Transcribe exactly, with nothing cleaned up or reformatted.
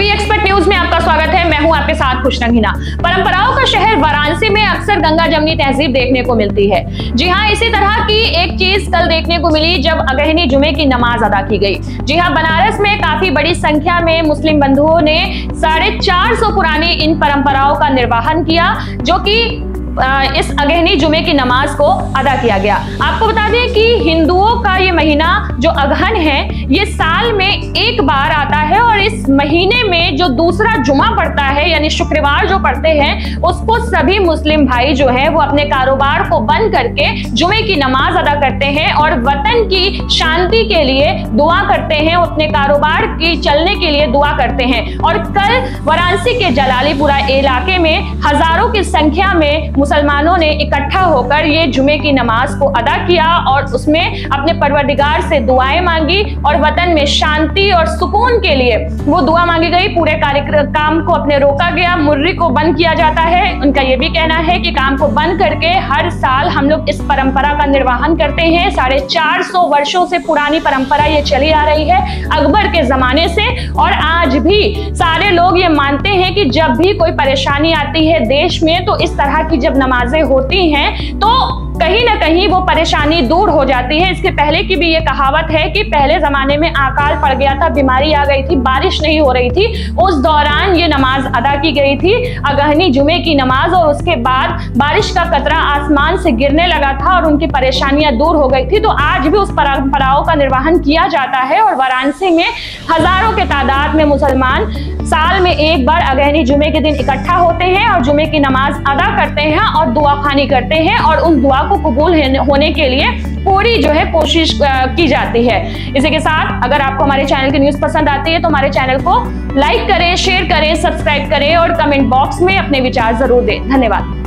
We expert news में आपका स्वागत है। मैं हूं आपके साथ खुशना घिना। परंपराओं का शहर वाराणसी में अक्सर गंगा जमनी तहजीब देखने को मिलती है। जी हां, इसी तरह की एक चीज कल देखने को मिली जब अगहनी जुमे की नमाज अदा की गई। जी हां, बनारस में काफी बड़ी संख्या में मुस्लिम बंधुओं ने साढ़े चार सौ पुरानी इन परंपराओं का निर्वाहन किया जो कि इस अगहनी जुमे की नमाज को अदा किया गया। आपको बता दें कि हिंदुओं का ये महीना जो अगहन है ये साल में एक बार आता है और इस महीने में जो दूसरा जुमा पड़ता है यानी शुक्रवार जो पड़ते हैं उसको सभी मुस्लिम भाई जो है वो अपने कारोबार को बंद करके जुमे की नमाज अदा करते हैं और वतन की शांति के लिए दुआ करते हैं, अपने कारोबार की चलने के लिए दुआ करते हैं। और कल वाराणसी के जलालीपुरा इलाके में हजारों की संख्या में मुसलमानों ने इकट्ठा होकर ये जुमे की नमाज को अदा किया और उसमें अपने परवरदिगार से दुआएं मांगी और वतन में शांति और सुकून के लिए वो दुआ मांगी गई। पूरे कार्यक्रम को अपने रोका गया, मुर्री को बंद किया जाता है। उनका ये भी कहना है कि काम को बंद करके हर साल हम लोग इस परंपरा का निर्वहन करते हैं। साढ़े चार सौ वर्षों से पुरानी परंपरा ये चली आ रही है अकबर के जमाने से और आज भी सारे लोग ये मानते हैं कि जब भी कोई परेशानी आती है देश में तो इस तरह की जब नमाजें होती हैं तो कहीं ना कहीं वो परेशानी दूर हो जाती है। इसके पहले की भी ये कहावत है कि पहले जमाने में अकाल पड़ गया था, बीमारी आ गई थी, बारिश नहीं हो रही थी, उस दौरान ये नमाज अदा की गई थी अगहनी जुमे की नमाज और उसके बाद बारिश का कतरा आसमान से गिरने लगा था और उनकी परेशानियां दूर हो गई थी। तो आज भी उस परंपराओं का निर्वहन किया जाता है और वाराणसी में हजारों के तादाद में मुसलमान साल में एक बार अगहनी जुमे के दिन इकट्ठा होते हैं और जुमे की नमाज अदा करते हैं और दुआ खानी करते हैं और उन दुआ को कबूल होने के लिए पूरी जो है कोशिश की जाती है। इसी के साथ अगर आपको हमारे चैनल की न्यूज पसंद आती है तो हमारे चैनल को लाइक करें, शेयर करें, सब्सक्राइब करें और कमेंट बॉक्स में अपने विचार जरूर दें। धन्यवाद।